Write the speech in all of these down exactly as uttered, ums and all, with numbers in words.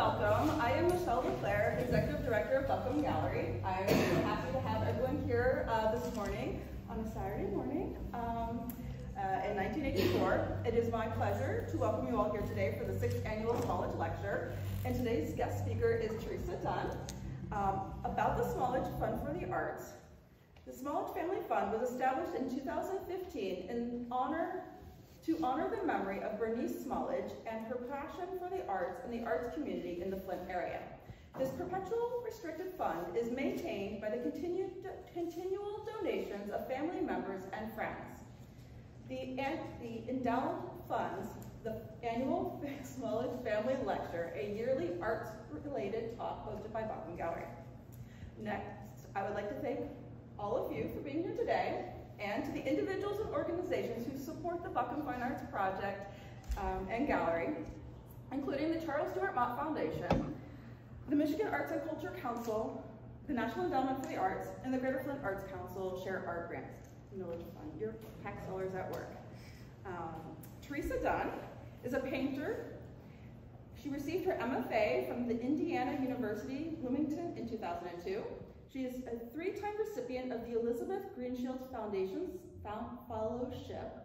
welcome. I am Michelle LeClaire, Executive Director of Buckham Gallery. I am happy to have everyone here uh, this morning on a Saturday morning um, uh, in nineteen eighty-four. It is my pleasure to welcome you all here today for the sixth annual Smallidge Lecture. And today's guest speaker is Teresa Dunn um, about the Smallidge Fund for the Arts. The Smallidge Family Fund was established in two thousand fifteen in honor to honor the memory of Bernice Smallidge and her passion for the arts and the arts community in the Flint area. This perpetual restricted fund is maintained by the continued, continual donations of family members and friends. The, the endowment funds the annual Smallidge Family Lecture, a yearly arts-related talk hosted by Buckham Gallery. Next, I would like to thank all of you for being here today, and to the individuals and organizations who support the Buckham Fine Arts Project um, and Gallery, including the Charles Stewart Mott Foundation, the Michigan Arts and Culture Council, the National Endowment for the Arts, and the Greater Flint Arts Council Share Art Grants. You know, your pack sellers at work. Um, Teresa Dunn is a painter. She received her M F A from the Indiana University, Bloomington in two thousand two. She is a three-time recipient of the Elizabeth Greenshield Foundation's Fellowship.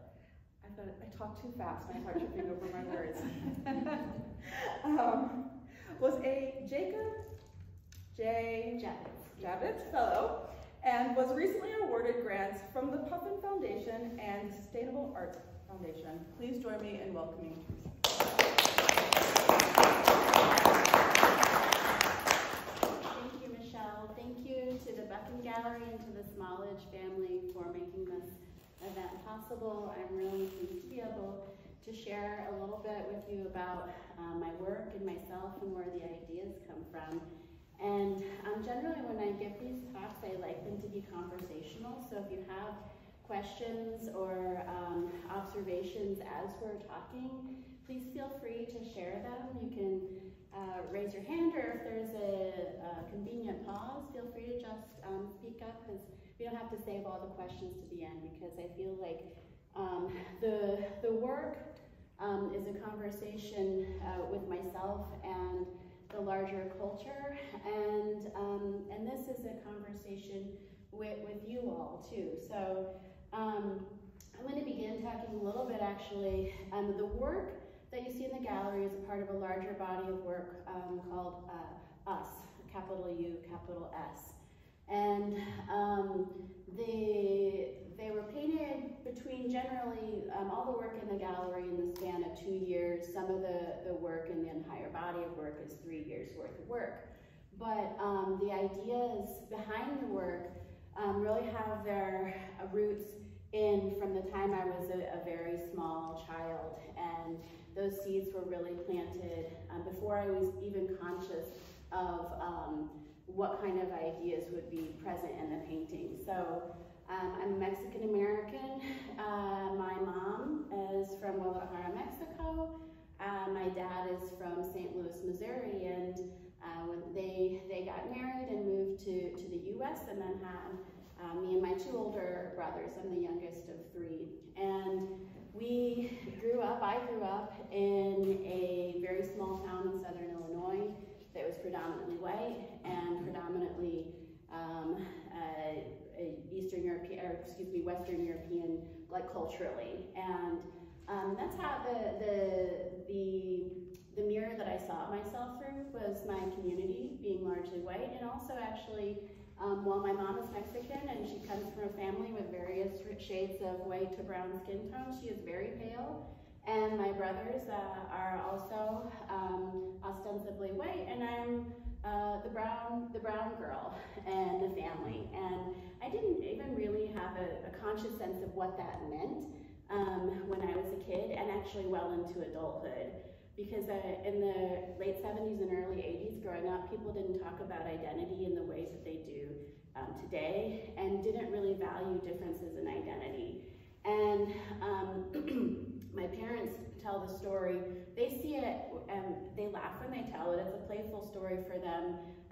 I thought I talked too fast, my heart tripping over my words. um, was a Jacob J. Javits. Javits Fellow, and was recently awarded grants from the Buckham Foundation and Sustainable Arts Foundation. Please join me in welcoming Gallery and to the Smallidge family for making this event possible. I'm really pleased to be able to share a little bit with you about uh, my work and myself and where the ideas come from. And um, generally when I give these talks, I like them to be conversational. So if you have questions or um, observations as we're talking, please feel free to share them. You can Uh, raise your hand, or if there's a, a convenient pause, feel free to just um, speak up, because we don't have to save all the questions to the end, because I feel like um, the, the work um, is a conversation uh, with myself and the larger culture, and, um, and this is a conversation with, with you all too. So um, I'm going to begin talking a little bit actually, um, the work that you see in the gallery is a part of a larger body of work um, called uh, US, capital U, capital S. And um, the, they were painted between generally um, all the work in the gallery in the span of two years. Some of the, the work in the entire body of work is three years worth of work. But um, the ideas behind the work um, really have their uh, roots in from the time I was a, a very small child, and those seeds were really planted um, before I was even conscious of um, what kind of ideas would be present in the painting. So um, I'm Mexican-American. Uh, my mom is from Guadalajara, Mexico. Uh, my dad is from Saint Louis, Missouri, and uh, when they, they got married and moved to, to the U S in Manhattan. Uh, me and my two older brothers, I'm the youngest of three, and we grew up, I grew up in a very small town in southern Illinois that was predominantly white and predominantly um, uh, Eastern European, or excuse me, Western European, like culturally, and um, that's how the, the, the, the mirror that I saw myself through was my community being largely white, and also actually Um, well, my mom is Mexican, and she comes from a family with various shades of white to brown skin tone. She is very pale, and my brothers uh, are also um, ostensibly white, and I'm uh, the brown, the brown girl in the family. And I didn't even really have a, a conscious sense of what that meant um, when I was a kid, and actually well into adulthood. Because uh, in the late seventies and early eighties, growing up, people didn't talk about identity in the ways that they do um, today, and didn't really value differences in identity. And um, my parents tell the story. They see it, um, they laugh when they tell it. It's a playful story for them.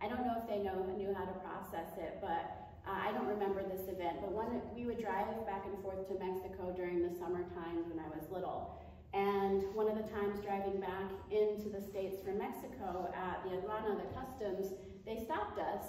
I don't know if they know knew how to process it, but Uh, I don't remember this event, but one we would drive back and forth to Mexico during the summertime when I was little. And And one of the times driving back into the States from Mexico at the aduana, the customs, they stopped us.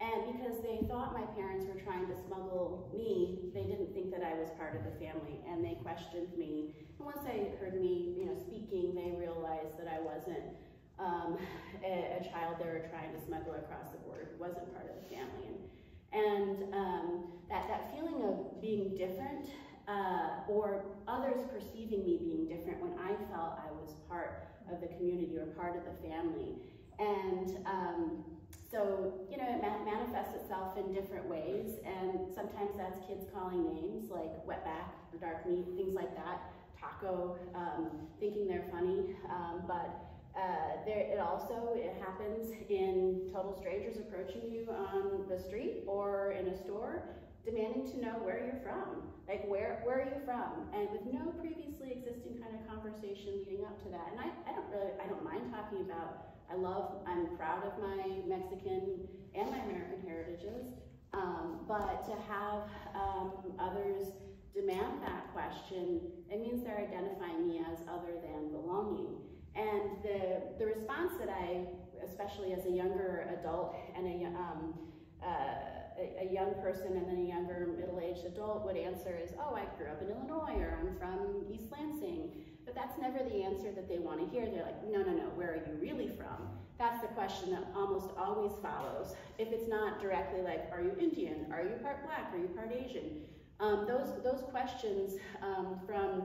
And because they thought my parents were trying to smuggle me, they didn't think that I was part of the family, and they questioned me. And once they heard me, you know, speaking, they realized that I wasn't um, a, a child they were trying to smuggle across the border, who wasn't part of the family. And, and um, that, that feeling of being different, uh, or others perceiving me being different when I felt I was part of the community or part of the family. And um, So, you know, it ma manifests itself in different ways, and sometimes that's kids calling names like wetback or dark meat, things like that, taco, um, thinking they're funny, um, but uh, there, it also it happens in total strangers approaching you on the street or in a store, demanding to know where you're from, like where, where are you from, and with no previously existing kind of conversation leading up to that. And I, I don't really, I don't mind talking about, I love, I'm proud of my Mexican and my American heritages, um, but to have um, others demand that question, it means they're identifying me as other than belonging. And the, the response that I, especially as a younger adult and a, um, uh, a, a young person and then a younger middle-aged adult would answer is, oh, I grew up in Illinois, or I'm from East Lansing. But that's never the answer that they want to hear. They're like, no, no, no, where are you really from? That's the question that almost always follows. If it's not directly like, are you Indian? Are you part black? Are you part Asian? Um, those, those questions um, from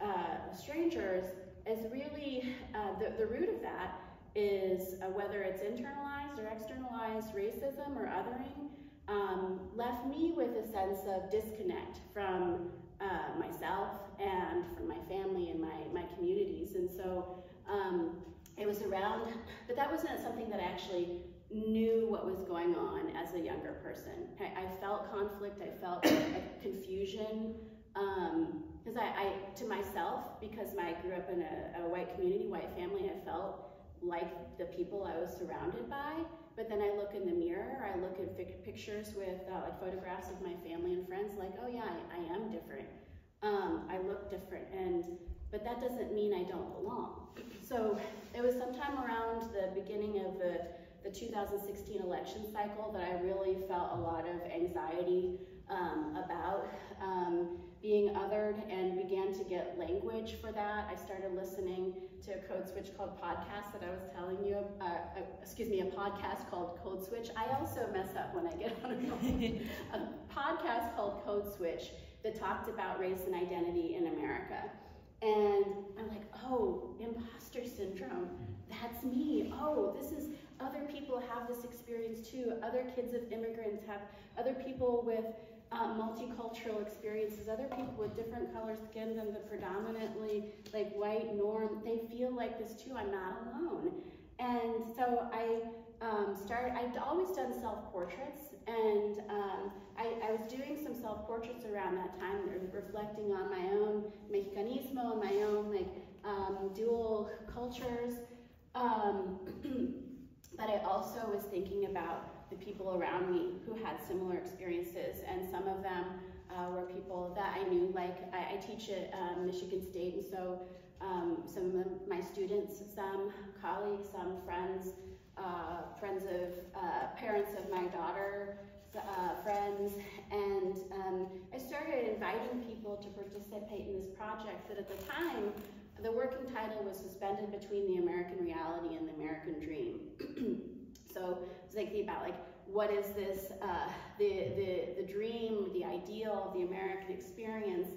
uh, strangers is really, uh, the, the root of that is uh, whether it's internalized or externalized racism or othering, um, left me with a sense of disconnect from Uh, myself and from my family and my, my communities. And so um, it was around, but that wasn't something that I actually knew what was going on as a younger person. I, I felt conflict, I felt confusion, um, because I, I, to myself, because I grew up in a, a white community, white family, I felt like the people I was surrounded by. But then I look in the mirror, I look at pictures with uh, like photographs of my family and friends, like, oh yeah, I, I am different. Um, I look different, and but that doesn't mean I don't belong. So it was sometime around the beginning of the, the two thousand sixteen election cycle that I really felt a lot of anxiety um, about um, being othered, and began to get language for that. I started listening to a Code Switch called podcast that I was telling you, uh, uh, excuse me, a podcast called Code Switch. I also mess up when I get on a, a podcast called Code Switch that talked about race and identity in America. And I'm like, oh, imposter syndrome, that's me. Oh, this is, other people have this experience too. Other kids of immigrants have, other people with Uh, multicultural experiences, other people with different color skin than the predominantly like white norm, they feel like this too, I'm not alone. And so I um, started, I'd always done self-portraits, and um, I, I was doing some self-portraits around that time, reflecting on my own Mexicanismo and my own like um, dual cultures. Um, but I also was thinking about the people around me who had similar experiences, and some of them uh, were people that I knew, like I, I teach at um, Michigan State, and so um, some of my students, some colleagues, some friends, uh, friends of, uh, parents of my daughter, uh, friends, and um, I started inviting people to participate in this project that at the time, the working title was Suspended Between the American Reality and the American Dream. So it's like the, about like, what is this, uh, the, the, the dream, the ideal, the American experience,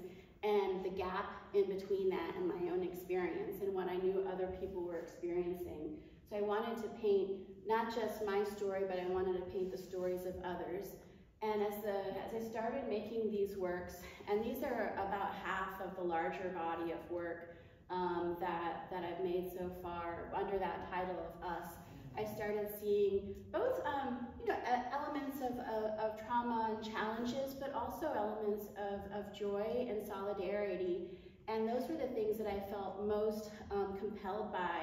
and the gap in between that and my own experience and what I knew other people were experiencing. So I wanted to paint not just my story, but I wanted to paint the stories of others. And as, the, as I started making these works, and these are about half of the larger body of work um, that, that I've made so far under that title of Us, I started seeing both, um, you know, elements of, of, of trauma and challenges, but also elements of, of joy and solidarity. And those were the things that I felt most um, compelled by,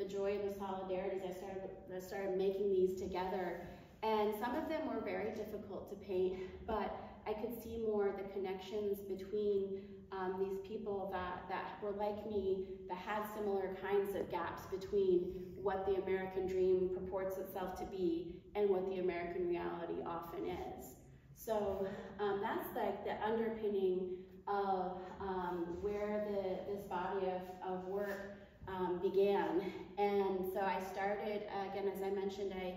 the joy and the solidarities. I started, I started making these together. And some of them were very difficult to paint, but I could see more the connections between um, these people that, that were like me, that had similar kinds of gaps between what the American dream purports itself to be and what the American reality often is. So um, that's like the underpinning of um, where the, this body of, of work um, began. And so I started, uh, again, as I mentioned, I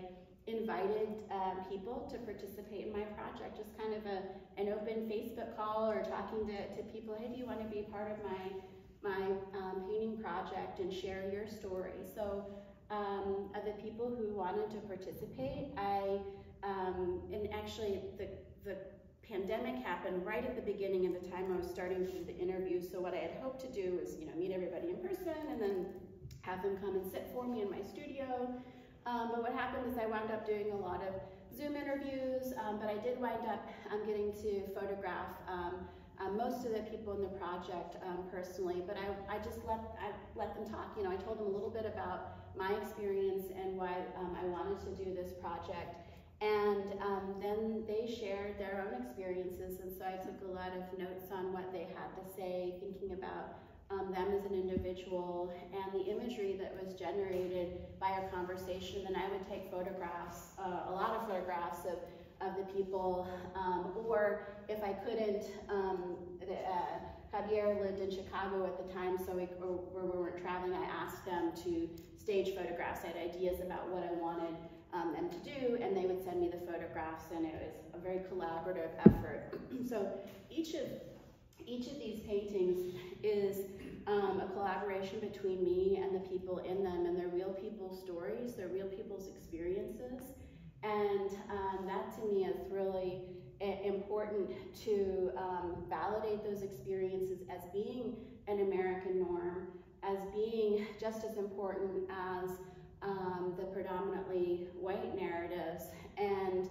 invited um, people to participate in my project, just kind of a, an open Facebook call or talking to, to people, hey, do you want to be part of my, my um, painting project and share your story? So um, of the people who wanted to participate, I, um, and actually the, the pandemic happened right at the beginning of the time I was starting to do the interview. So what I had hoped to do is, you know, meet everybody in person and then have them come and sit for me in my studio. Um, but what happened is I wound up doing a lot of Zoom interviews, um, but I did wind up um, getting to photograph um, uh, most of the people in the project um, personally, but I, I just let, I let them talk. You know, I told them a little bit about my experience and why um, I wanted to do this project, and um, then they shared their own experiences, and so I took a lot of notes on what they had to say, thinking about Um, them as an individual and the imagery that was generated by our conversation. Then I would take photographs, uh, a lot of photographs of, of the people, um, or if I couldn't, um, the, uh, Javier lived in Chicago at the time, so we, or, or we weren't traveling, I asked them to stage photographs. I had ideas about what I wanted um, them to do, and they would send me the photographs, and it was a very collaborative effort. So each of Each of these paintings is um, a collaboration between me and the people in them, and they're real people's stories, they're real people's experiences, and um, that to me is really important to um, validate those experiences as being an American norm, as being just as important as um, the predominantly white narratives, and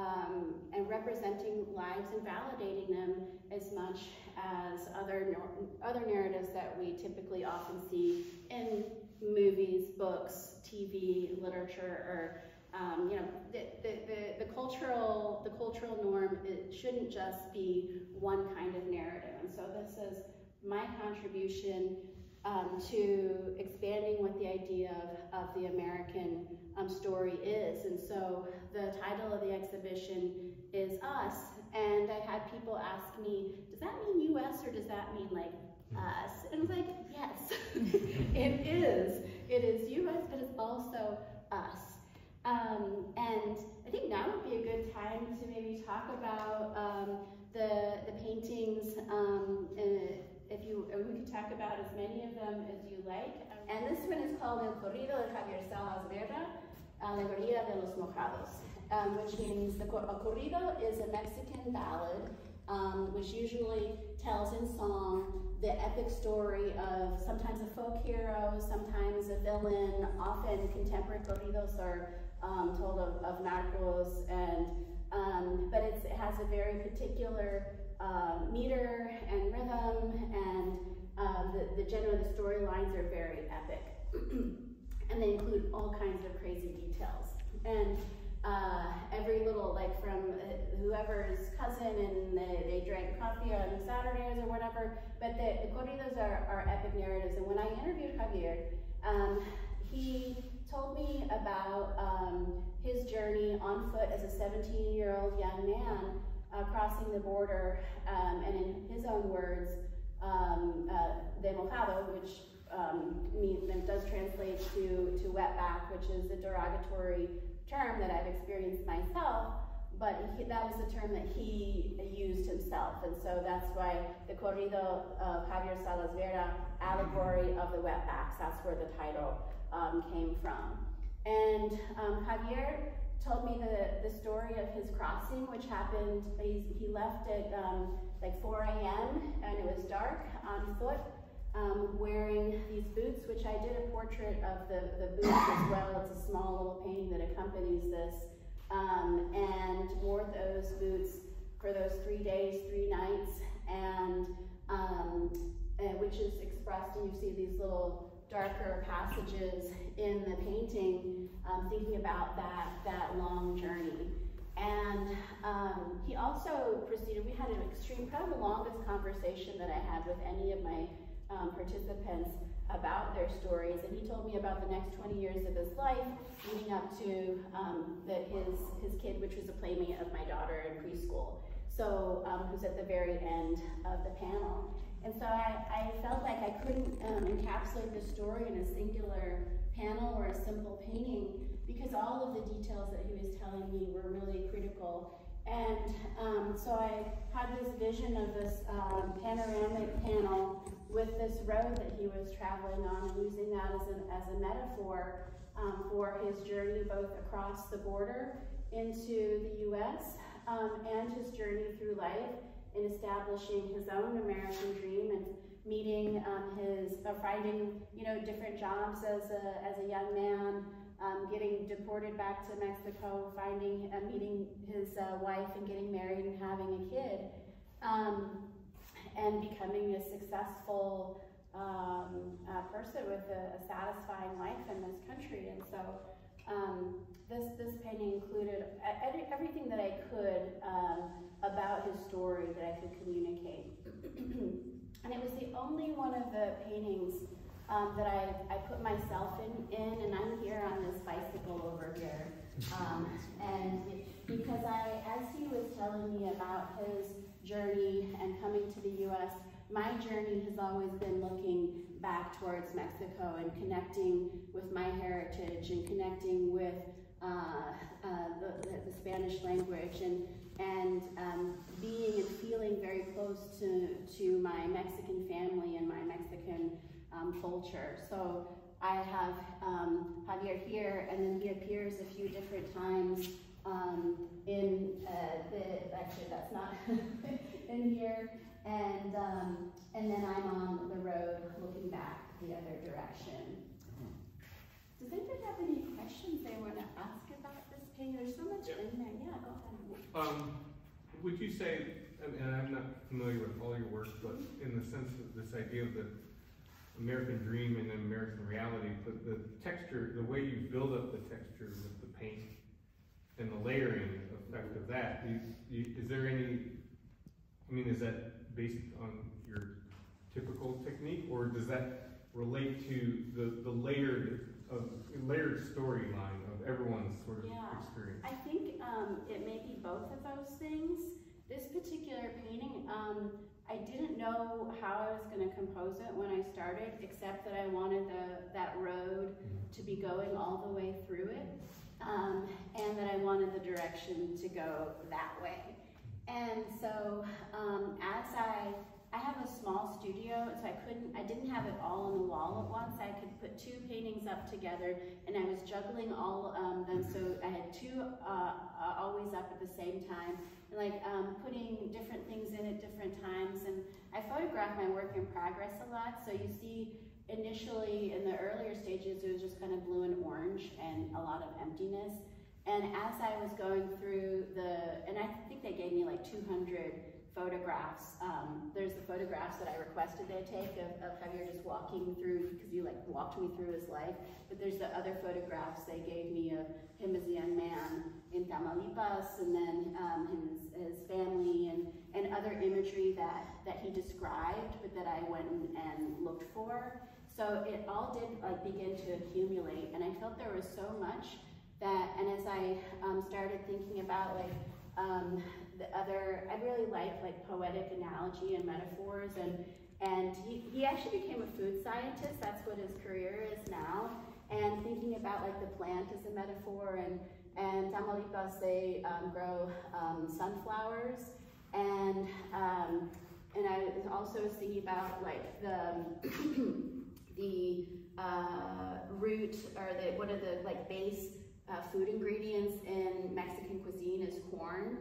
Um, and representing lives and validating them as much as other, other narratives that we typically often see in movies, books, T V, literature, or um, you know, the, the, the, the, cultural, the cultural norm, it shouldn't just be one kind of narrative. And so this is my contribution um, to expanding what the idea of, of the American um, story is. And so the title of the exhibition is Us, and I had people ask me, does that mean U S or does that mean like us? And I was like, yes, it is. It is U S, but it's also us. Um, and I think now would be a good time to maybe talk about um, the, the paintings, um, if you, we could talk about as many of them as you like. And this one is called El Corrido de Javier Salas Vera. Alegoría de los Mojados, um, which means the a corrido is a Mexican ballad, um, which usually tells in song the epic story of sometimes a folk hero, sometimes a villain. Often contemporary corridos are um, told of, of narcos, and um, but it's, it has a very particular uh, meter and rhythm, and uh, the, the general the storylines are very epic. And they include all kinds of crazy details. And uh, every little, like from uh, whoever's cousin, and they, they drank coffee on Saturdays or whatever, but the, the corridos are, are epic narratives. And when I interviewed Javier, um, he told me about um, his journey on foot as a seventeen-year-old young man uh, crossing the border, um, and in his own words, um, uh, de mojado, which Um, means, and does translate to, to wetback, which is a derogatory term that I've experienced myself, but he, that was the term that he used himself, and so that's why the corrido of Javier Salas Vera, allegory of the wetbacks, that's where the title um, came from. And um, Javier told me the, the story of his crossing, which happened, he, he left at um, like four A M, and it was dark on foot, Um, wearing these boots, which I did a portrait of the, the boots as well. It's a small little painting that accompanies this, um, and wore those boots for those three days, three nights, and, um, and which is expressed, and you see these little darker passages in the painting, um, thinking about that, that long journey. And um, he also proceeded, we had an extreme, kind of the longest conversation that I had with any of my um, participants about their stories, and he told me about the next twenty years of his life leading up to um, that his, his kid, which was a playmate of my daughter in preschool, so um, who's at the very end of the panel. And so I, I felt like I couldn't um, encapsulate the story in a singular panel or a simple painting, because all of the details that he was telling me were really critical. And um, so I had this vision of this um, panoramic panel with this road that he was traveling on, and using that as a, as a metaphor um, for his journey both across the border into the U S um, and his journey through life in establishing his own American dream and meeting um, his, uh, finding, you know, different jobs as a, as a young man, um, getting deported back to Mexico, finding, uh, meeting his uh, wife and getting married and having a kid, um, and becoming a successful um, uh, person with a, a satisfying life in this country. And so um, this, this painting included everything that I could um, about his story that I could communicate. And it was the only one of the paintings um, that I, I put myself in, in, and I'm here on this bicycle over here. Um, and because I, as he was telling me about his journey and coming to the U S, my journey has always been looking back towards Mexico and connecting with my heritage and connecting with uh, uh, the, the Spanish language, and and um, being and feeling very close to, to my Mexican family and my Mexican um, culture. So I have um, Javier here, and then he appears a few different times um, in uh, the, actually that's not in here, and, um, and then I'm on the road looking back the other direction. Does anybody have any questions they want to ask about this painting? There's so much yeah. in there. Yeah, go ahead. Um, would you say, and I'm not familiar with all your work, but in the sense of this idea of the American dream and American reality, but the texture, the way you build up the texture with the paint and the layering effect of that, is, is there any, I mean, is that based on your typical technique, or does that relate to the, the layered of layered storyline of everyone's sort of yeah. experience? I think um, it may be both of those things. This particular painting, um, I didn't know how I was going to compose it when I started, except that I wanted the, that road to be going all the way through it, um, and that I wanted the direction to go that way. And so um, as I I have a small studio, so I couldn't, I didn't have it all on the wall at once. I could put two paintings up together, and I was juggling all um, them, so I had two uh, always up at the same time, and like um, putting different things in at different times. And I photograph my work in progress a lot, so you see initially in the earlier stages, it was just kind of blue and orange and a lot of emptiness. And as I was going through the, and I think they gave me like two hundred photographs. Um, there's the photographs that I requested they take of, of Javier just walking through, because he like walked me through his life. But there's the other photographs they gave me of him as a young man in Tamaulipas, and then um, his, his family, and, and other imagery that, that he described, but that I went and looked for. So it all did like begin to accumulate, and I felt there was so much that, and as I um, started thinking about like, Um, the other, I really like like poetic analogy and metaphors, and and he, he actually became a food scientist. That's what his career is now. And thinking about like the plant as a metaphor, and and Tamaulipas, they um, grow um, sunflowers, and um, and I was also thinking about like the the uh, root, or the one of the like base. Uh, food ingredients in Mexican cuisine is corn,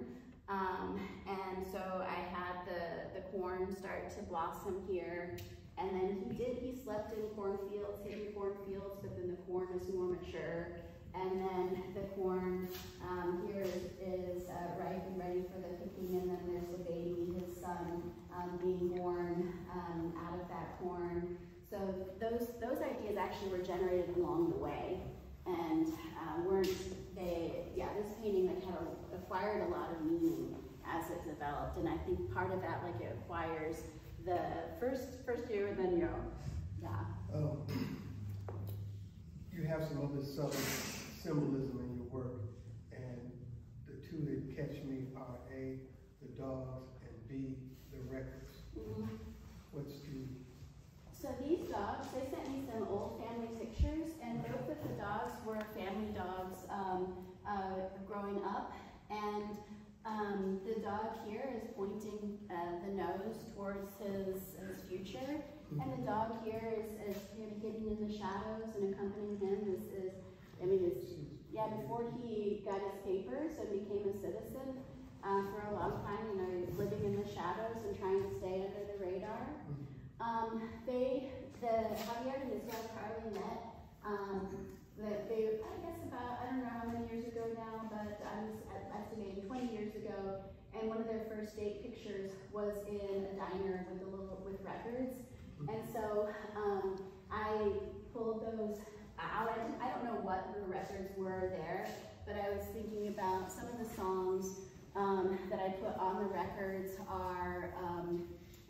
um, and so I had the, the corn start to blossom here, and then he did, he slept in cornfields, hidden cornfields, but then the corn is more mature, and then the corn um, here is uh, ripe and ready for the picking, and then there's a baby, his son, um, being born um, out of that corn. So those, those ideas actually were generated along the way. and uh, weren't they, yeah, this painting like had a, acquired a lot of meaning as it developed, and I think part of that, like, it acquires the first first year and then you know, yeah. Um, you have some other Southern symbolism in your work, and the two that catch me are A, the dogs, and B, the records. Mm-hmm. What's the So these dogs, they sent me some old family pictures, and both of the dogs were family dogs um, uh, growing up. And um, the dog here is pointing uh, the nose towards his, his future, and the dog here is, is kind of hidden in the shadows, and accompanying him is, is I mean, it's, yeah, before he got his papers and became a citizen, uh, for a long time, you know, living in the shadows and trying to stay under the radar. Um, they, the Javier and his wife Carly met, um, that they, I guess about, I don't know how many years ago now, but I was estimating twenty years ago, and one of their first date pictures was in a diner with a little, with records, and so, um, I pulled those out. I, I don't know what the records were there, but I was thinking about some of the songs, um, that I put on the records are, um,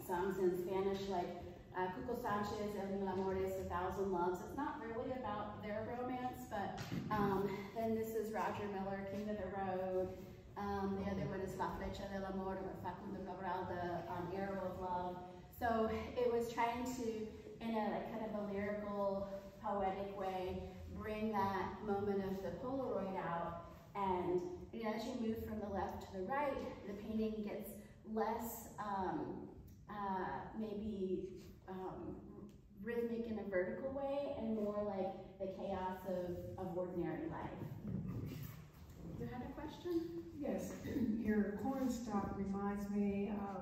songs in Spanish like uh, Cuco Sanchez and Mil Amores, A Thousand Loves. It's not really about their romance, but um, then this is Roger Miller, King of the Road. Um, the other one is La Flecha del Amor, or Facundo Cabral, the um, Arrow of Love. So it was trying to, in a like, kind of a lyrical, poetic way, bring that moment of the Polaroid out. And you know, as you move from the left to the right, the painting gets less, um, Uh, maybe um, rhythmic in a vertical way, and more like the chaos of, of ordinary life. You had a question? Yes, your cornstalk reminds me of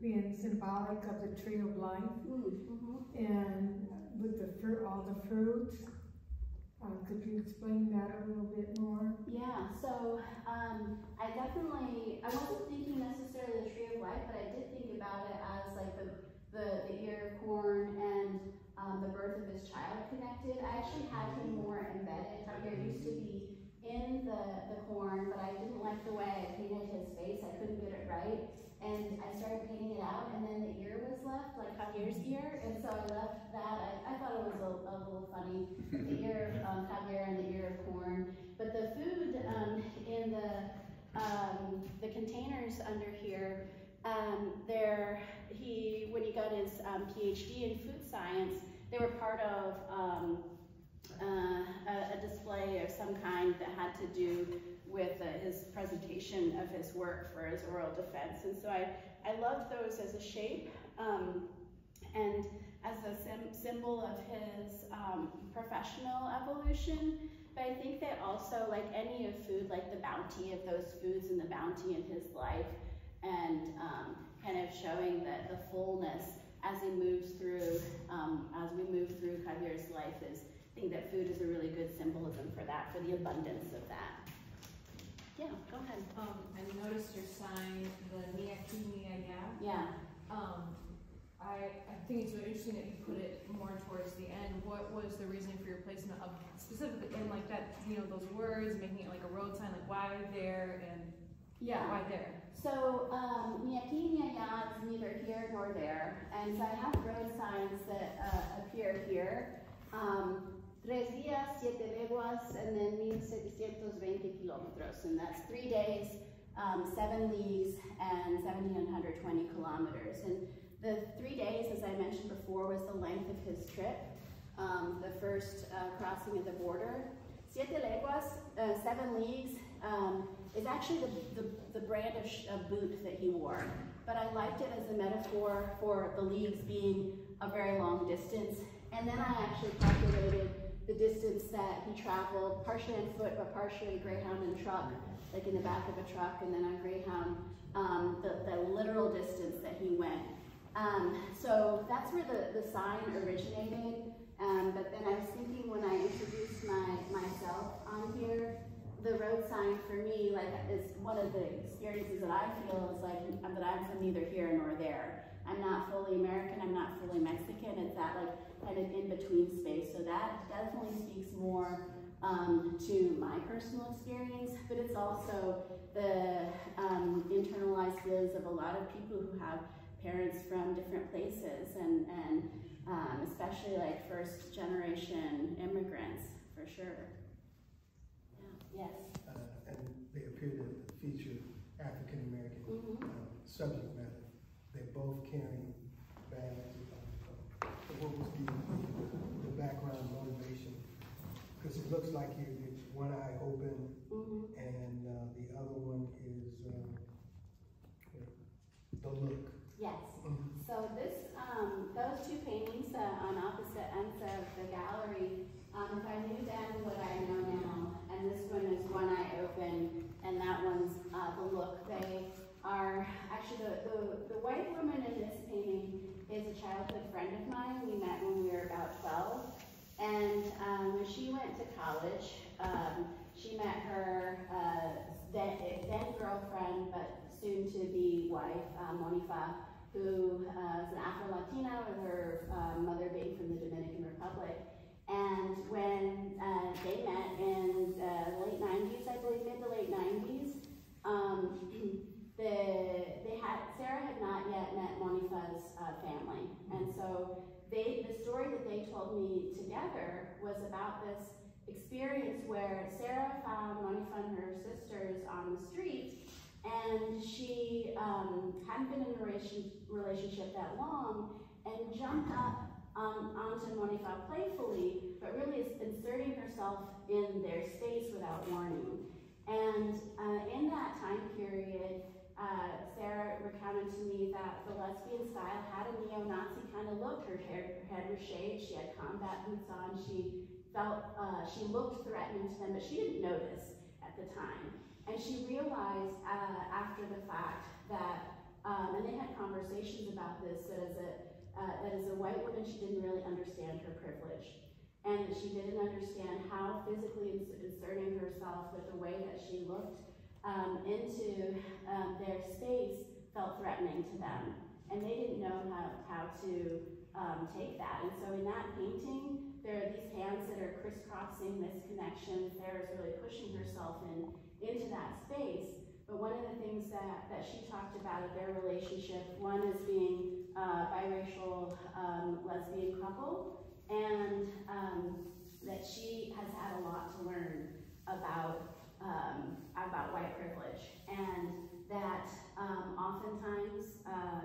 being symbolic of the tree of life, mm-hmm. and with the fruit, all the fruit. Uh, could you explain that a little bit more? Yeah, so um, I definitely, I wasn't thinking necessarily the tree of life, but I did think about it as like the, the, the ear of corn and um, the birth of his child connected. I actually had him more embedded. Javier used to be in the, the corn, but I didn't like the way I painted his face. I couldn't get it right. And I started painting it out, and then the ear was left, like Javier's ear, and so I left that. I, I thought it was a, a little funny, the ear of um, Javier and the ear of corn. But the food um, in the um, the containers under here, um, there he when he got his um, PhD in food science, they were part of um, uh, a, a display of some kind that had to do with uh, his presentation of his work for his oral defense. And so I, I loved those as a shape um, and as a sim symbol of his um, professional evolution. But I think that also, like any of food, like the bounty of those foods and the bounty in his life, and um, kind of showing that the fullness as he moves through, um, as we move through Javier's life, is, I think that food is a really good symbolism for that, for the abundance of that. Yeah, go ahead. Um, I noticed your sign, the Niyaki Niyaya. Yeah. Um, I, I think it's really interesting that you put it more towards the end. What was the reason for your placement of specifically in like that, you know, those words, making it like a road sign, like why there and yeah, why there? So um, Niyaki Niyaya is neither here nor there. And so I have road signs that uh, appear here. Um, Tres días, siete leguas, and then mil setecientos veinte kilómetros, and that's three days, um, seven leagues, and one thousand seven hundred twenty kilometers. And the three days, as I mentioned before, was the length of his trip, um, the first uh, crossing of the border. Siete leguas, uh, seven leagues, um, is actually the, the, the brand of, sh of boot that he wore, but I liked it as a metaphor for the leagues being a very long distance. And then I actually calculated the distance that he traveled, partially on foot, but partially Greyhound and truck, like in the back of a truck and then on Greyhound, um, the, the literal distance that he went. Um, so that's where the, the sign originated, um, but then I was thinking when I introduced my, myself on here, the road sign for me, like, is one of the experiences that I feel is like, that I'm neither here nor there. I'm not fully American, I'm not fully Mexican, it's that like kind of in between space. So that definitely speaks more um, to my personal experience, but it's also the um, internalized lives of a lot of people who have parents from different places, and, and um, especially like first generation immigrants, for sure. Yeah. Yes. Uh, and they appear to feature African American mm-hmm. um, subject matter. They're both carrying bags of, of, of what was the, the, the background motivation, because it looks like you, it's one eye open mm-hmm. and uh, the other one is uh, the look. Yes. Mm-hmm. So this, um, those two paintings uh, on opposite ends of the gallery, um, if I knew then what I know now, and this one is one eye open, and that one's uh, the look. They are, actually the, the, the white woman in this painting is a childhood friend of mine. We met when we were about twelve, and um, when she went to college, um, she met her uh, then, then girlfriend, but soon to be wife, uh, Monifa, who uh, is an Afro-Latina with her uh, mother being from the Dominican Republic. And when uh, they met in the late nineties, I believe, mid to late nineties, um, the, they had, Sarah had not yet met Monifa's uh, family. And so they, the story that they told me together was about this experience where Sarah found Monifa and her sisters on the street, and she um, hadn't been in a relationship that long, and jumped up um, onto Monifa playfully, but really inserting herself in their space without warning. And uh, in that time period, uh, Sarah recounted to me that the lesbian style had a neo-Nazi kind of look. Her hair, her head was shaved, she had combat boots on, she felt, uh, she looked threatening to them, but she didn't notice at the time. And she realized uh, after the fact that, um, and they had conversations about this, that as, a, uh, that as a white woman, she didn't really understand her privilege. And that she didn't understand how physically inserting herself with the way that she looked um, into um, their space felt threatening to them. And they didn't know how, how to um, take that. And so in that painting, there are these hands that are crisscrossing this connection. Sarah's really pushing herself in into that space. But one of the things that, that she talked about in their relationship, one is being a biracial um, lesbian couple, and um, that she has had a lot to learn about, um, about white privilege. And that um, oftentimes, uh,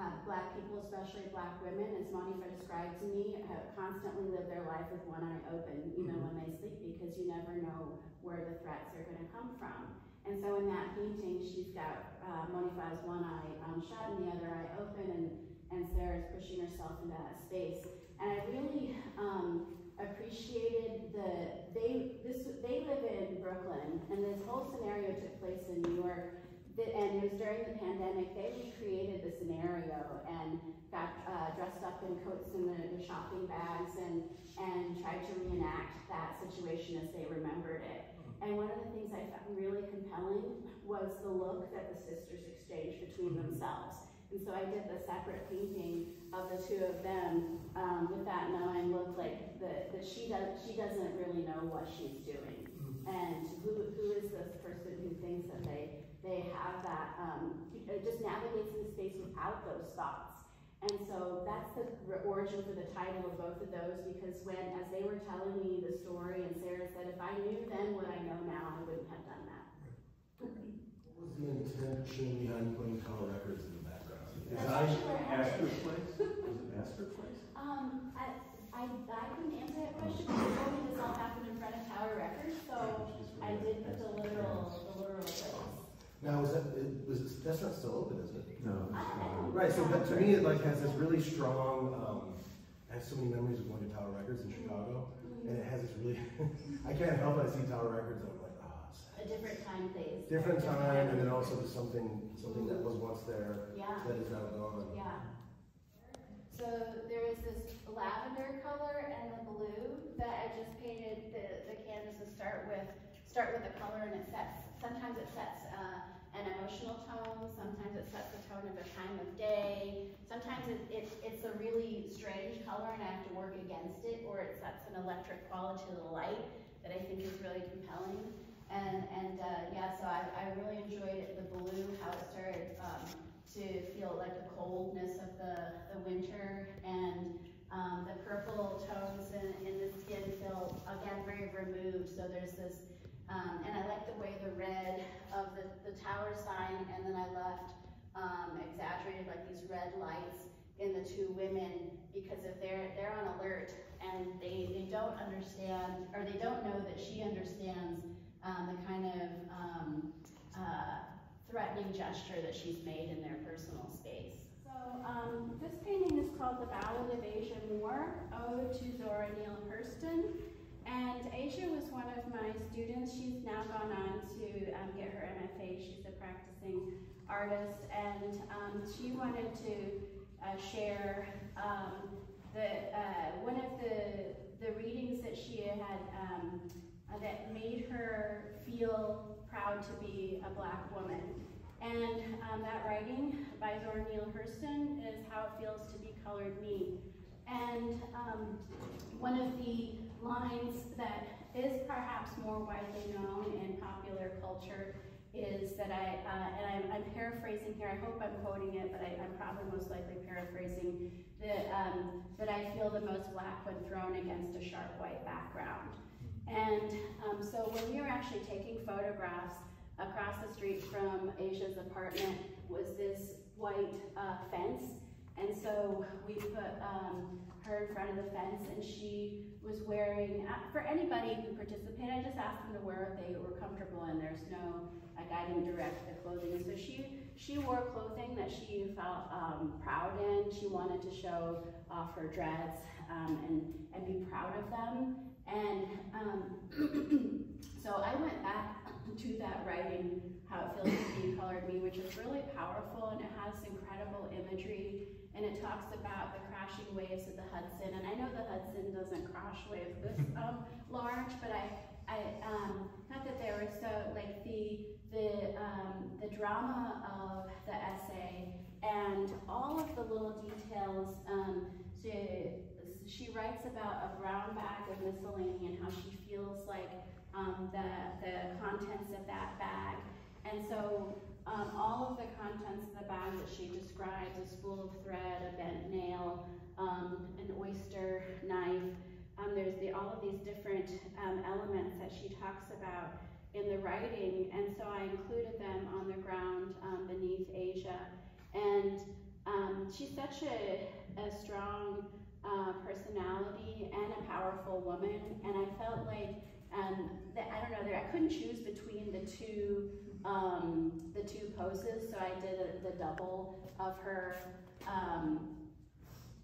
Uh, black people, especially black women, as Monifa described to me, uh, constantly live their life with one eye open, even when they sleep, because you never know where the threats are going to come from. And so in that painting, she's got uh, Monifa's one eye um, shut and the other eye open, and, and Sarah's pushing herself into that space. And I really um, appreciated the, they, this, they live in Brooklyn, and this whole scenario took place in New York. And it was during the pandemic, they recreated the scenario and got uh, dressed up in coats and the, the shopping bags and, and tried to reenact that situation as they remembered it. And one of the things I found really compelling was the look that the sisters exchanged between themselves. And so I did the separate painting of the two of them um, with that knowing look, like that the, she, does, she doesn't really know what she's doing. And who, who is this person who thinks that they They have that, um, it just navigates in the space without those thoughts. And so that's the origin for the title of both of those, because when, as they were telling me the story, and Sarah said, if I knew then what I know now, I wouldn't have done that. What was the intention behind putting Tower Records in the background? Is that Astor's place? Was it Astor's place? Um, I, I, I couldn't answer that question, because I mean, this all happened in front of Tower Records, so I did put the literal, the literal place. Now, is that, was it, that's not still open, is it? No. It's not. Right, so that, to me, it like has this really strong, um, I have so many memories of going to Tower Records in Chicago, and it has this really, I can't help but see Tower Records, and I'm like, oh, it's a different time phase. Different time, and then also just something, something that was once there, yeah. That is now gone. Yeah. So there was this lavender color and the blue that I just painted the, the canvas to start with, start with the color, and it sets, sometimes it sets uh, an emotional tone, sometimes it sets the tone of a time of day, sometimes it, it, it's a really strange color and I have to work against it, or it sets an electric quality to the light that I think is really compelling. And, and uh, yeah, so I, I really enjoyed the blue, how it started um, to feel like the coldness of the, the winter, and um, the purple tones in, in the skin feel, again, very removed. So there's this, um, and I like the way the red of the, the tower sign, and then I left um, exaggerated like these red lights in the two women, because if they're they're on alert and they, they don't understand, or they don't know that she understands um, the kind of um, uh, threatening gesture that she's made in their personal space. So um, this painting is called The Ballad of Asia Moore, Ode to Zora Neale Hurston. And Asia was one of my students. She's now gone on to um, get her M F A. She's a practicing artist, and um, she wanted to Uh, share um, the uh, one of the the readings that she had um, uh, that made her feel proud to be a black woman, and um, that writing by Zora Neale Hurston is How It Feels to Be Colored Me. And um, one of the lines that is perhaps more widely known in popular culture is that I, uh, and I'm, I'm paraphrasing here, I hope I'm quoting it, but I, I'm probably most likely paraphrasing, that, um, that I feel the most black when thrown against a sharp white background. And um, so when we were actually taking photographs across the street from Asia's apartment was this white uh, fence, and so we put um, her in front of the fence, and she was wearing, for anybody who participated, I just asked them to wear what they were comfortable in. There's no, like, I didn't direct the clothing. So she, she wore clothing that she felt um, proud in. She wanted to show off her dreads um, and, and be proud of them. And um, so I went back to that writing, How It Feels to Be Colored Me, which is really powerful, and it has incredible imagery. And it talks about the crashing waves of the Hudson. And I know the Hudson doesn't crash wave this um, large, but I, I um, not that they were so, like the, the, um, the drama of the essay and all of the little details. Um, to, she writes about a brown bag of miscellany and how she feels like um, the, the contents of that bag. And so, Um, all of the contents of the bag that she describes, a spool of thread, a bent nail, um, an oyster knife, um, there's the, all of these different um, elements that she talks about in the writing, and so I included them on the ground um, beneath Asia. And um, she's such a, a strong uh, personality and a powerful woman, and I felt like, um, that, I don't know, that I couldn't choose between the two um the two poses, so I did a, the double of her, um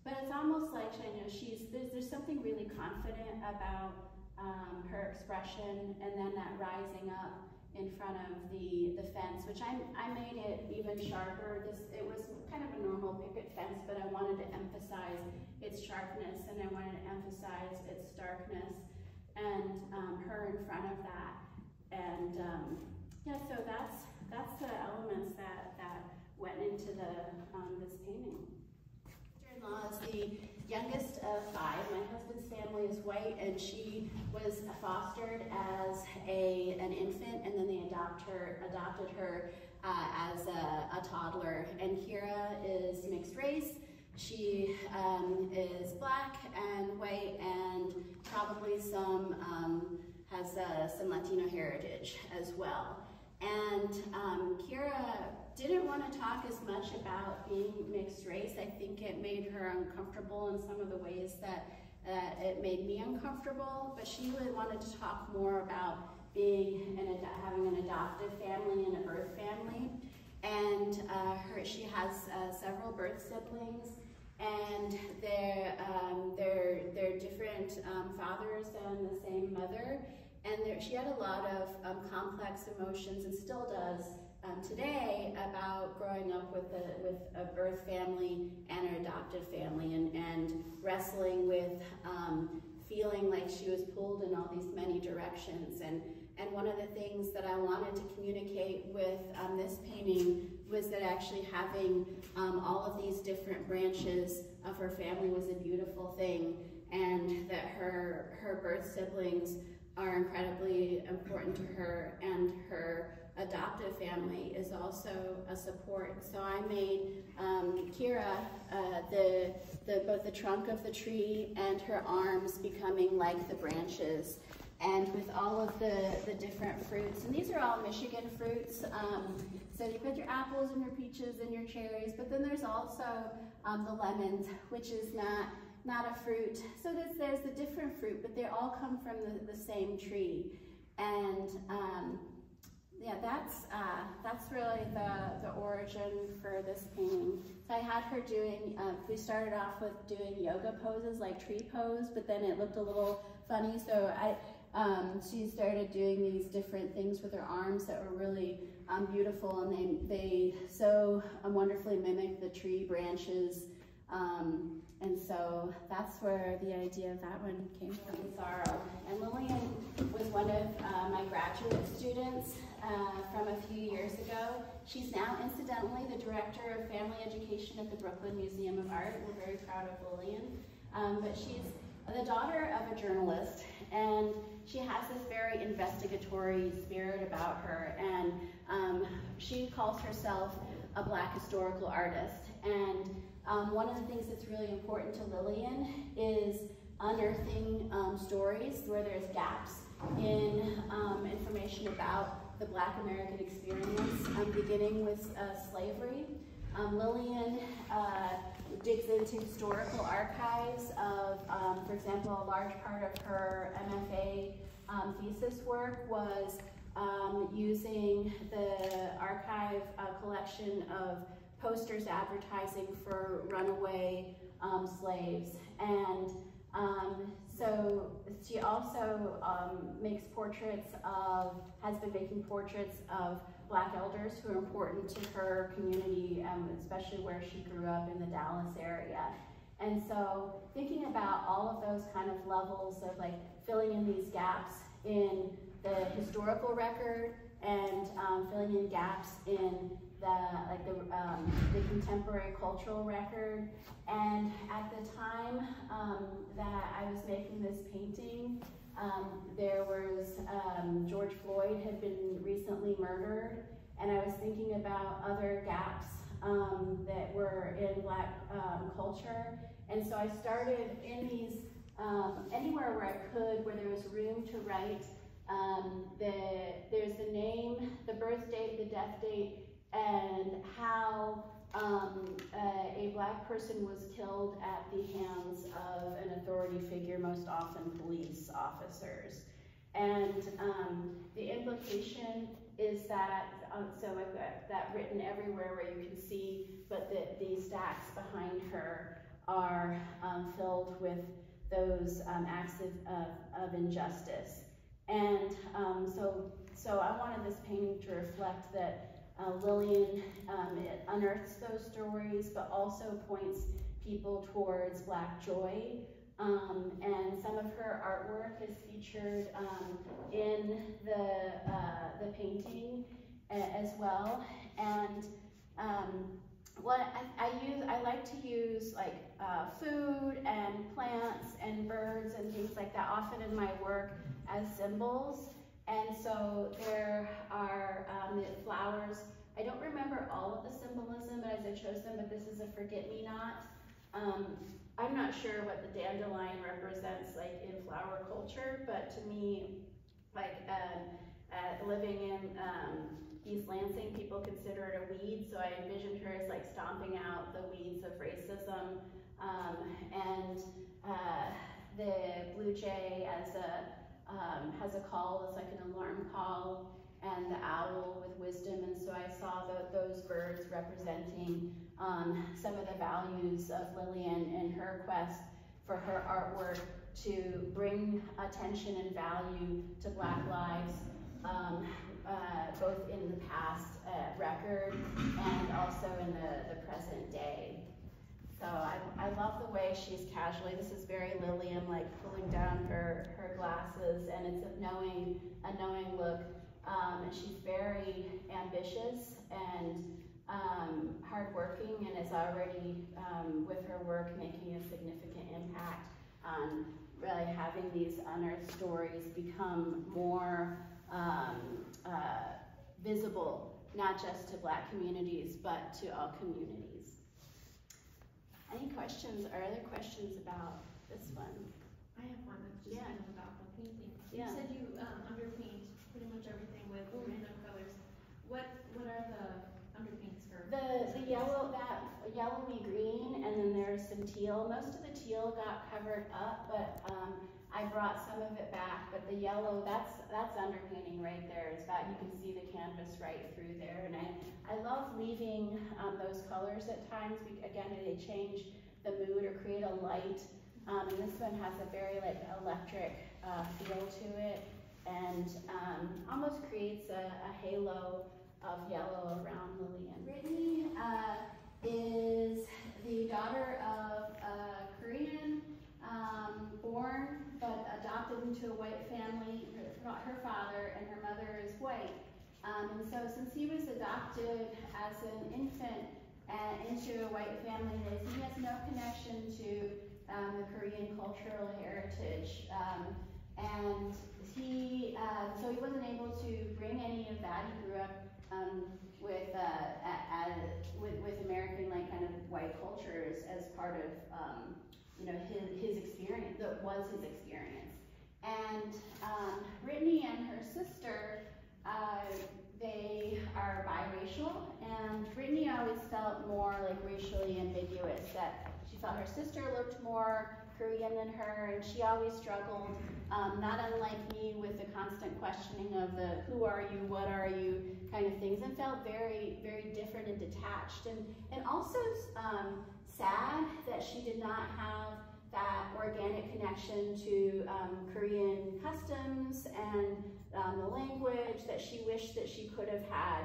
but it's almost like, you know, she's there's, there's something really confident about um her expression, and then that rising up in front of the the fence, which I, I made it even sharper. This it was kind of a normal picket fence, but I wanted to emphasize its sharpness, and I wanted to emphasize its starkness, and um, her in front of that. And um yeah, so that's that's the elements that, that went into the um, this painting. My sister-in-law is the youngest of five. My husband's family is white, and she was fostered as a an infant, and then they adopt her adopted her uh, as a, a toddler. And Kira is mixed race. She um, is black and white, and probably some um, has uh, some Latino heritage as well. And um, Kira didn't want to talk as much about being mixed race. I think it made her uncomfortable in some of the ways that uh, it made me uncomfortable, but she really wanted to talk more about being and having an adoptive family and a birth family. And uh, her, she has uh, several birth siblings, and they're, um, they're, they're different um, fathers and the same mother. And there, she had a lot of um, complex emotions, and still does um, today, about growing up with a, with a birth family and an adopted family, and, and wrestling with um, feeling like she was pulled in all these many directions. And, and one of the things that I wanted to communicate with um, this painting was that actually having um, all of these different branches of her family was a beautiful thing, and that her, her birth siblings are incredibly important to her, and her adoptive family is also a support. So I made um, Kira uh, the, the, both the trunk of the tree and her arms becoming like the branches, and with all of the, the different fruits. And these are all Michigan fruits. Um, so you put your apples and your peaches and your cherries, but then there's also um, the lemons, which is not not a fruit. So there's, there's the different fruit, but they all come from the, the same tree. And um, yeah, that's uh, that's really the, the origin for this painting. So I had her doing, uh, we started off with doing yoga poses, like tree pose, but then it looked a little funny. So I, um, she started doing these different things with her arms that were really um, beautiful, and they, they so wonderfully mimic the tree branches. Um, and so that's where the idea of that one came from. Sorrow. And Lillian was one of uh, my graduate students uh, from a few years ago. She's now, incidentally, the Director of Family Education at the Brooklyn Museum of Art. We're very proud of Lillian. Um, but she's the daughter of a journalist, and she has this very investigatory spirit about her, and um, she calls herself a Black historical artist. And Um, one of the things that's really important to Lillian is unearthing um, stories where there's gaps in um, information about the Black American experience, um, beginning with uh, slavery. Um, Lillian uh, digs into historical archives of, um, for example, a large part of her M F A um, thesis work was um, using the archive uh, collection of posters advertising for runaway um, slaves. And um, so she also um, makes portraits of, has been making portraits of Black elders who are important to her community, um, especially where she grew up in the Dallas area. And so thinking about all of those kind of levels of like filling in these gaps in the historical record, and um, filling in gaps in the like the, um, the contemporary cultural record. And at the time um, that I was making this painting, um, there was um, George Floyd had been recently murdered, and I was thinking about other gaps um, that were in Black um, culture. And so I started in these, um, anywhere where I could, where there was room to write. Um, the, there's the name, the birth date, the death date, and how um, uh, a Black person was killed at the hands of an authority figure, most often police officers. And um, the implication is that, um, so I've got that written everywhere where you can see, but that the stacks behind her are um, filled with those um, acts of, of, of injustice. And um, so, so I wanted this painting to reflect that uh, Lillian um, it unearths those stories, but also points people towards Black joy. Um, and some of her artwork is featured um, in the uh, the painting as well. And um, what I, I use, I like to use like uh, food and plants and birds and things like that often in my work as symbols. And so there are um, flowers. I don't remember all of the symbolism as I chose them, but this is a forget-me-not. Um, I'm not sure what the dandelion represents like in flower culture, but to me, like uh, uh, living in um, East Lansing, people consider it a weed, so I envisioned her as like stomping out the weeds of racism, um, and uh, the blue jay as a Um, has a call, it's like an alarm call, and the owl with wisdom. And so I saw the, those birds representing um, some of the values of Lillian and her quest for her artwork to bring attention and value to Black lives, um, uh, both in the past uh, record and also in the, the present day. So I, I love the way she's casually, this is very Lillian, like pulling down her, her glasses, and it's a knowing, a knowing look. Um, and she's very ambitious and um, hardworking, and is already um, with her work making a significant impact on really having these unearthed stories become more um, uh, visible, not just to Black communities, but to all communities. Any questions or other questions about this one? I have one that's just yeah. kind of about the painting. Yeah. You said you um, underpaint pretty much everything with Ooh. random colors. What what are the underpaints for? The the yellow that yellowy green, and then there's some teal. Most of the teal got covered up, but um, I brought some of it back. But the yellow, that's that's underpainting right there. It's that you can see the canvas right through there. And I, I love leaving um, those colors at times. Again, they change the mood or create a light. Um, and this one has a very like electric uh, feel to it, and um, almost creates a, a halo of yellow around Lillian. Brittany uh, is the daughter of a Korean, um, born but adopted into a white family. Her, her father and her mother is white. Um, and so since he was adopted as an infant and into a white family, he has no connection to Um, the Korean cultural heritage, um, and he uh, so he wasn't able to bring any of that. He grew up um, with uh, a, a, with with American like kind of white cultures as part of um, you know his his experience that was his experience. And um, Brittany and her sister, uh, they are biracial, and Brittany always felt more like racially ambiguous. That she felt her sister looked more Korean than her, and she always struggled, um, not unlike me, with the constant questioning of the who are you, what are you kind of things, and felt very, very different and detached, and, and also um, sad that she did not have that organic connection to um, Korean customs and um, the language that she wished that she could have had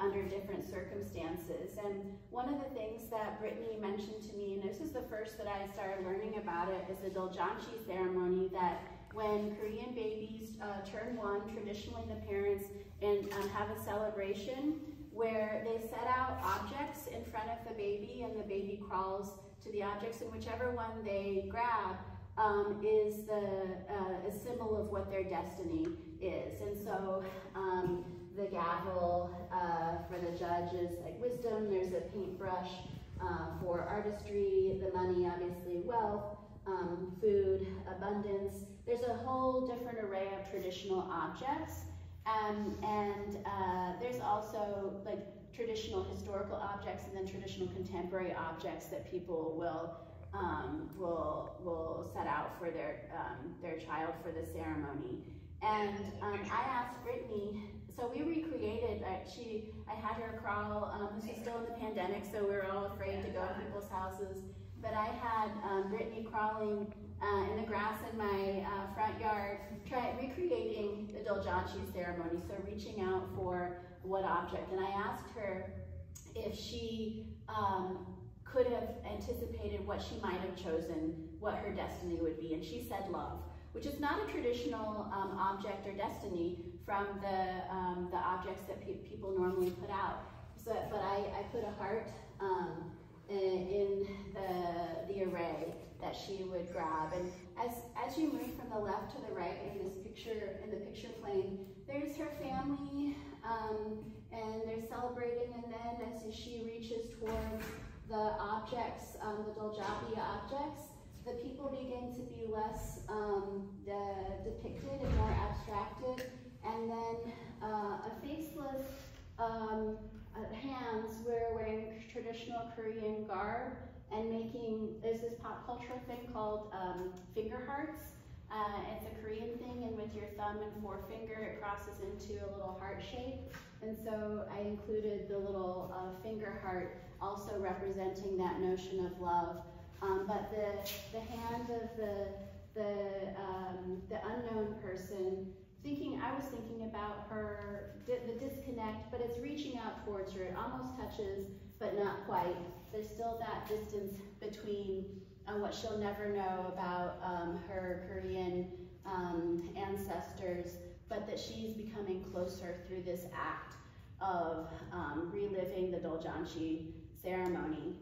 under different circumstances. And one of the things that Brittany mentioned to me, and this is the first that I started learning about it, is the Doljanchi ceremony, that when Korean babies uh, turn one, traditionally the parents and um, have a celebration where they set out objects in front of the baby, and the baby crawls to the objects, and whichever one they grab um, is the uh, a symbol of what their destiny is. And so um, the gavel uh, for the judges, like wisdom, there's a paintbrush uh, for artistry, the money, obviously wealth, um, food, abundance. There's a whole different array of traditional objects. Um, and uh, there's also like traditional historical objects, and then traditional contemporary objects that people will um, will, will set out for their, um, their child for the ceremony. And um, I asked Brittany, so we recreated, uh, she, I had her crawl, um, this was still in the pandemic, so we were all afraid to go to people's houses, but I had um, Brittany crawling uh, in the grass in my uh, front yard, try, recreating the Doljanchi ceremony, so reaching out for what object. And I asked her if she um, could have anticipated what she might have chosen, what her destiny would be, and she said love, which is not a traditional um, object or destiny from the, um, the objects that pe people normally put out. So, but I, I put a heart um, in, in the, the array that she would grab. And as, as you move from the left to the right in this picture, in the picture plane, there's her family, um, and they're celebrating, and then as she reaches towards the objects, um, the Doljabi objects, the people begin to be less um, de depicted and more abstracted, and then uh, a faceless um, uh, hands were wearing traditional Korean garb and making, there's this pop cultural thing called um, finger hearts. Uh, it's a Korean thing, and with your thumb and forefinger it crosses into a little heart shape, and so I included the little uh, finger heart also representing that notion of love. Um, but the, the hand of the, the, um, the unknown person, thinking, I was thinking about her, di the disconnect, but it's reaching out towards her. It almost touches, but not quite. There's still that distance between uh, what she'll never know about um, her Korean um, ancestors, but that she's becoming closer through this act of um, reliving the Doljanchi ceremony.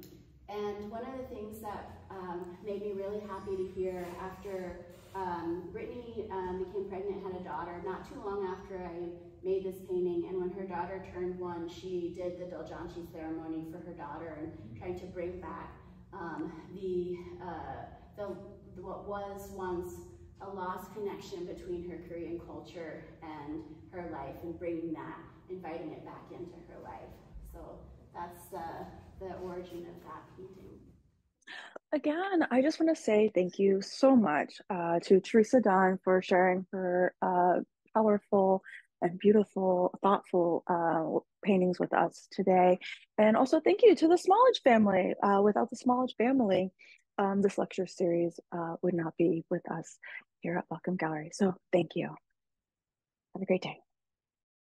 And one of the things that um, made me really happy to hear after um, Brittany um, became pregnant, had a daughter, not too long after I made this painting, and when her daughter turned one, she did the Doljanchi ceremony for her daughter and tried to bring back um, the, uh, the, what was once a lost connection between her Korean culture and her life, and bringing that, inviting it back into her life. So that's uh, the origin of that painting. Again, I just want to say thank you so much uh, to Teresa Dunn for sharing her uh, powerful and beautiful, thoughtful uh, paintings with us today. And also thank you to the Smallidge family. Uh, without the Smallidge family, um, this lecture series uh, would not be with us here at Buckham Gallery. So thank you. Have a great day.